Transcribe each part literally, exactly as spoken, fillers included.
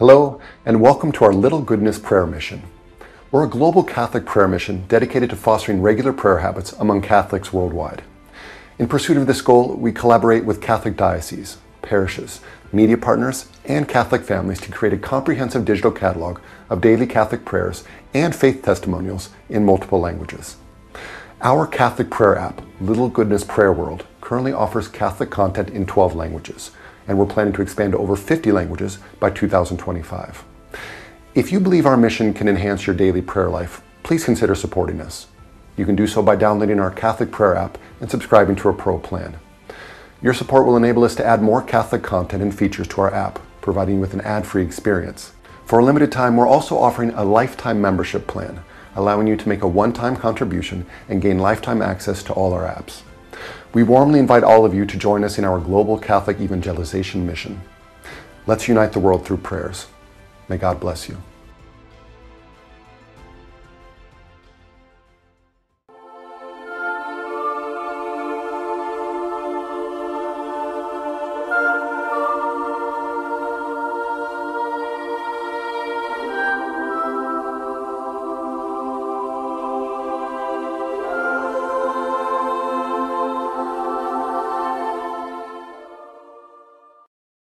Hello, and welcome to our Little Goodness Prayer Mission. We're a global Catholic prayer mission dedicated to fostering regular prayer habits among Catholics worldwide. In pursuit of this goal, we collaborate with Catholic dioceses, parishes, media partners, and Catholic families to create a comprehensive digital catalog of daily Catholic prayers and faith testimonials in multiple languages. Our Catholic prayer app, Little Goodness Prayer World, currently offers Catholic content in twelve languages, and we're planning to expand to over fifty languages by two thousand twenty-five. If you believe our mission can enhance your daily prayer life, please consider supporting us. You can do so by downloading our Catholic Prayer app and subscribing to a Pro plan. Your support will enable us to add more Catholic content and features to our app, providing you with an ad-free experience. For a limited time, we're also offering a lifetime membership plan, allowing you to make a one-time contribution and gain lifetime access to all our apps. We warmly invite all of you to join us in our global Catholic evangelization mission. Let's unite the world through prayers. May God bless you.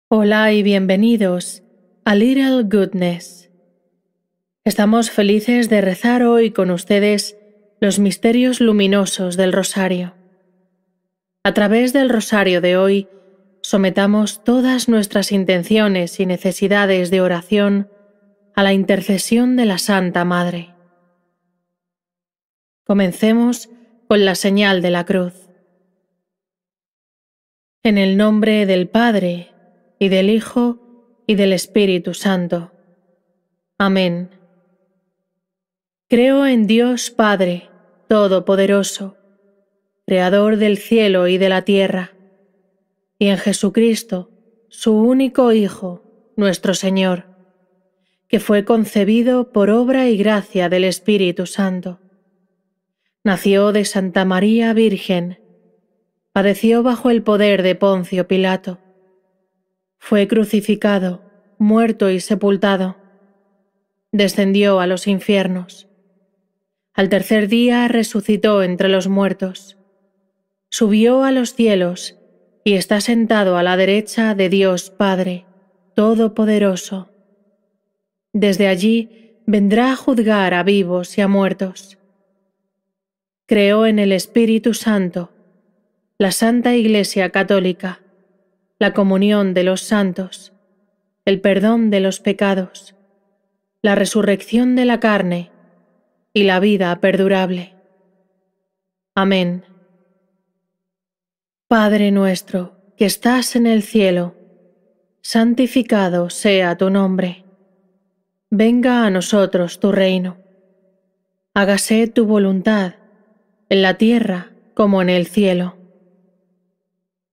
Hola y bienvenidos a Little Goodness. Estamos felices de rezar hoy con ustedes los misterios luminosos del Rosario. A través del Rosario de hoy, sometamos todas nuestras intenciones y necesidades de oración a la intercesión de la Santa Madre. Comencemos con la señal de la cruz. En el nombre del Padre, y del Hijo, y del Espíritu Santo. Amén. Creo en Dios Padre, Todopoderoso, Creador del cielo y de la tierra, y en Jesucristo, su único Hijo, nuestro Señor, que fue concebido por obra y gracia del Espíritu Santo. Nació de Santa María Virgen, padeció bajo el poder de Poncio Pilato, fue crucificado, muerto y sepultado. Descendió a los infiernos. Al tercer día resucitó entre los muertos. Subió a los cielos y está sentado a la derecha de Dios Padre, Todopoderoso. Desde allí vendrá a juzgar a vivos y a muertos. Creo en el Espíritu Santo, la Santa Iglesia Católica, la comunión de los santos, el perdón de los pecados, la resurrección de la carne y la vida perdurable. Amén. Padre nuestro, que estás en el cielo, santificado sea tu nombre. Venga a nosotros tu reino. Hágase tu voluntad, en la tierra como en el cielo.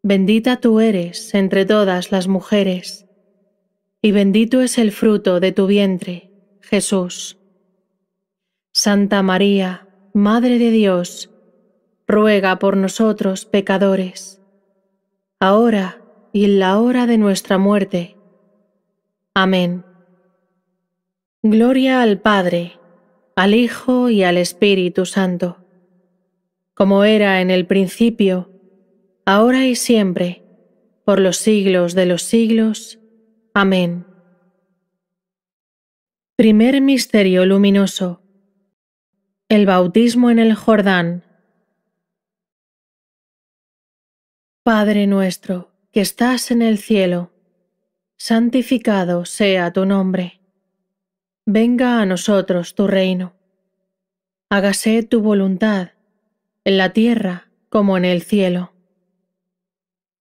Bendita tú eres entre todas las mujeres, y bendito es el fruto de tu vientre, Jesús. Santa María, Madre de Dios, ruega por nosotros pecadores, ahora y en la hora de nuestra muerte. Amén. Gloria al Padre, al Hijo y al Espíritu Santo, como era en el principio, ahora y siempre, por los siglos de los siglos. Amén. Primer Misterio Luminoso. El Bautismo en el Jordán. Padre nuestro, que estás en el cielo, santificado sea tu nombre. Venga a nosotros tu reino. Hágase tu voluntad, en la tierra como en el cielo.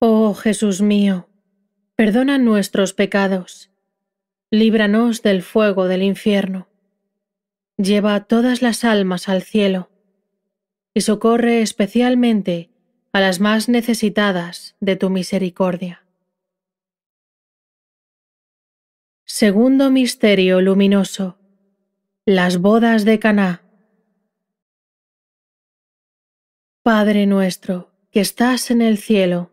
Oh Jesús mío, perdona nuestros pecados, líbranos del fuego del infierno, lleva a todas las almas al cielo, y socorre especialmente a las más necesitadas de tu misericordia. Segundo misterio luminoso, las bodas de Caná. Padre nuestro, que estás en el cielo,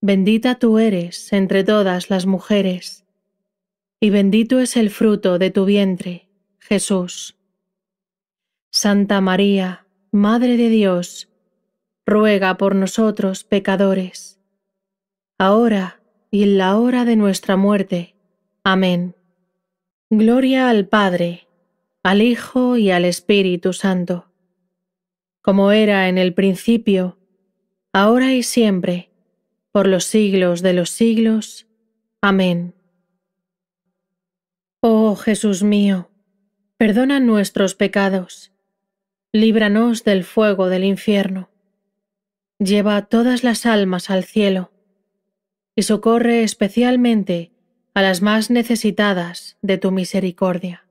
Bendita tú eres entre todas las mujeres, y bendito es el fruto de tu vientre, Jesús. Santa María, Madre de Dios, ruega por nosotros pecadores, ahora y en la hora de nuestra muerte. Amén. Gloria al Padre, al Hijo y al Espíritu Santo, como era en el principio, ahora y siempre, por los siglos de los siglos. Amén. Oh Jesús mío, perdona nuestros pecados, líbranos del fuego del infierno, lleva a todas las almas al cielo, y socorre especialmente a las más necesitadas de tu misericordia.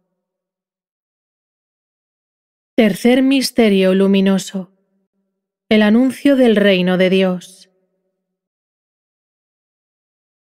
Tercer misterio luminoso. El anuncio del reino de Dios.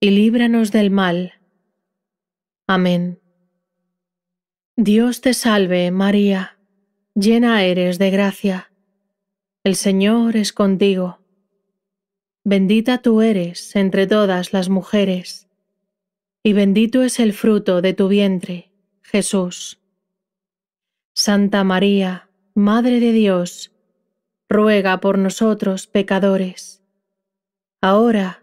y líbranos del mal. Amén. Dios te salve, María, llena eres de gracia. El Señor es contigo. Bendita tú eres entre todas las mujeres, y bendito es el fruto de tu vientre, Jesús. Santa María, Madre de Dios, ruega por nosotros pecadores, ahora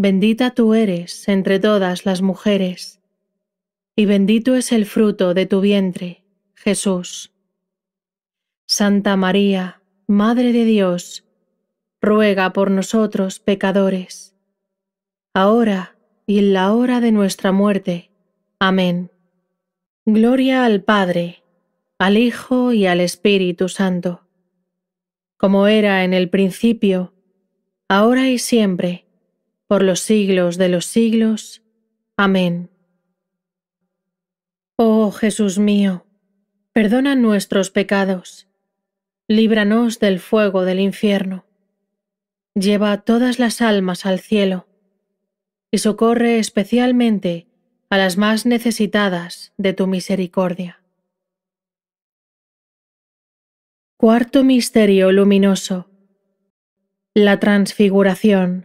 Bendita tú eres entre todas las mujeres, y bendito es el fruto de tu vientre, Jesús. Santa María, Madre de Dios, ruega por nosotros pecadores, ahora y en la hora de nuestra muerte. Amén. Gloria al Padre, al Hijo y al Espíritu Santo, como era en el principio, ahora y siempre, por los siglos de los siglos. Amén. Oh Jesús mío, perdona nuestros pecados, líbranos del fuego del infierno, lleva a todas las almas al cielo, y socorre especialmente a las más necesitadas de tu misericordia. Cuarto misterio luminoso. La transfiguración.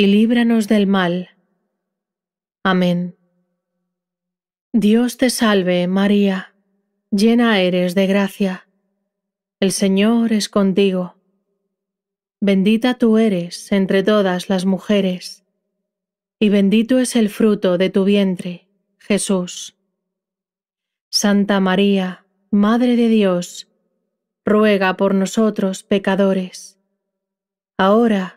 y líbranos del mal. Amén. Dios te salve, María, llena eres de gracia. El Señor es contigo. Bendita tú eres entre todas las mujeres, y bendito es el fruto de tu vientre, Jesús. Santa María, Madre de Dios, ruega por nosotros pecadores, ahora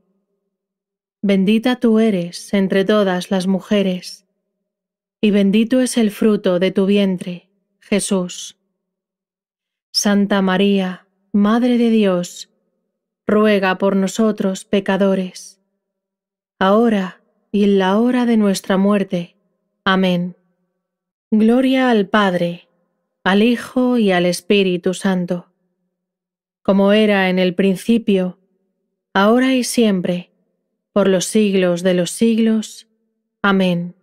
Bendita tú eres entre todas las mujeres, y bendito es el fruto de tu vientre, Jesús. Santa María, Madre de Dios, ruega por nosotros pecadores, ahora y en la hora de nuestra muerte. Amén. Gloria al Padre, al Hijo y al Espíritu Santo, como era en el principio, ahora y siempre, por los siglos de los siglos. Amén.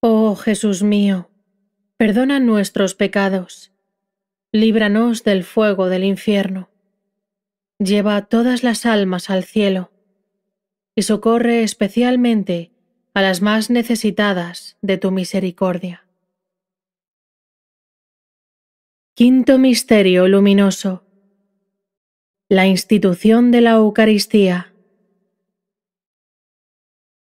Oh Jesús mío, perdona nuestros pecados, líbranos del fuego del infierno, lleva a todas las almas al cielo, y socorre especialmente a las más necesitadas de tu misericordia. Quinto Misterio Luminoso. La institución de la Eucaristía.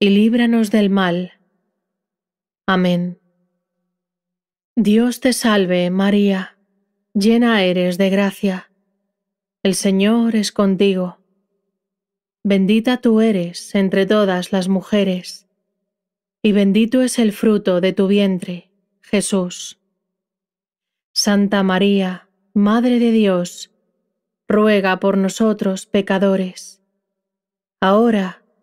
y líbranos del mal. Amén. Dios te salve, María, llena eres de gracia. El Señor es contigo. Bendita tú eres entre todas las mujeres, y bendito es el fruto de tu vientre, Jesús. Santa María, Madre de Dios, ruega por nosotros pecadores, ahora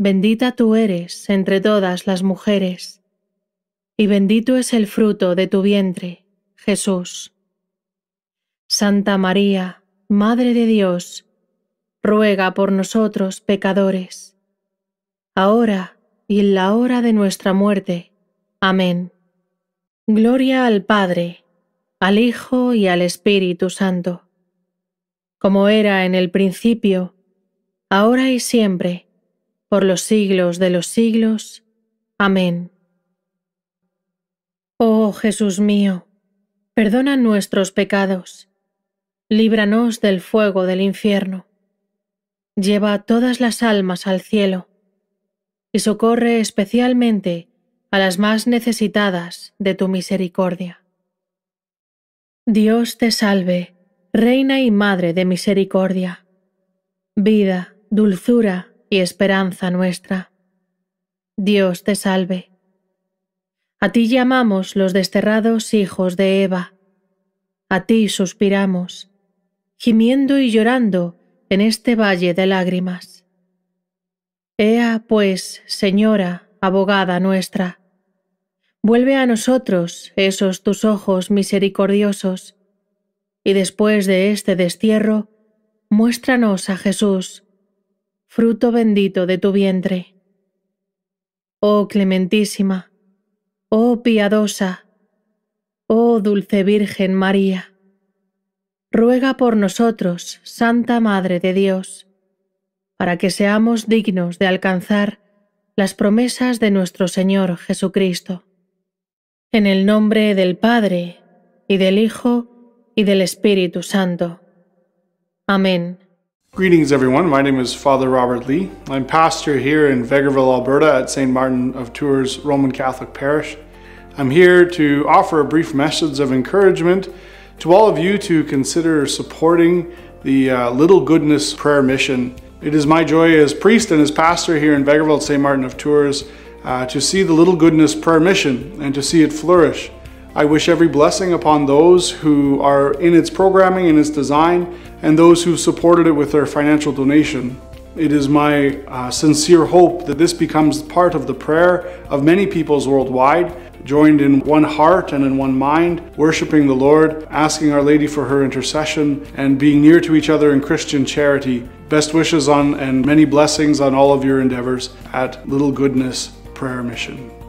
Bendita tú eres entre todas las mujeres, y bendito es el fruto de tu vientre, Jesús. Santa María, Madre de Dios, ruega por nosotros pecadores, ahora y en la hora de nuestra muerte. Amén. Gloria al Padre, al Hijo y al Espíritu Santo, como era en el principio, ahora y siempre, por los siglos de los siglos. Amén. Oh Jesús mío, perdona nuestros pecados, líbranos del fuego del infierno, lleva a todas las almas al cielo, y socorre especialmente a las más necesitadas de tu misericordia. Dios te salve, Reina y Madre de Misericordia, vida, dulzura y esperanza nuestra. Dios te salve. A ti llamamos los desterrados hijos de Eva. A ti suspiramos, gimiendo y llorando en este valle de lágrimas. Ea, pues, Señora, abogada nuestra, vuelve a nosotros esos tus ojos misericordiosos, y después de este destierro, muéstranos a Jesús, fruto bendito de tu vientre. Oh clementísima, oh piadosa, oh dulce Virgen María, ruega por nosotros, Santa Madre de Dios, para que seamos dignos de alcanzar las promesas de nuestro Señor Jesucristo. En el nombre del Padre, y del Hijo, y del Espíritu Santo. Amén. Greetings everyone, my name is Father Robert Lee. I'm pastor here in Vegreville, Alberta at Saint Martin of Tours Roman Catholic Parish. I'm here to offer a brief message of encouragement to all of you to consider supporting the uh, Little Goodness Prayer Mission. It is my joy as priest and as pastor here in Vegreville at Saint Martin of Tours uh, to see the Little Goodness Prayer Mission and to see it flourish. I wish every blessing upon those who are in its programming and its design and those who supported it with their financial donation. It is my uh, sincere hope that this becomes part of the prayer of many peoples worldwide, joined in one heart and in one mind, worshiping the Lord, asking Our Lady for her intercession, and being near to each other in Christian charity. Best wishes on and many blessings on all of your endeavors at Little Goodness Prayer Mission.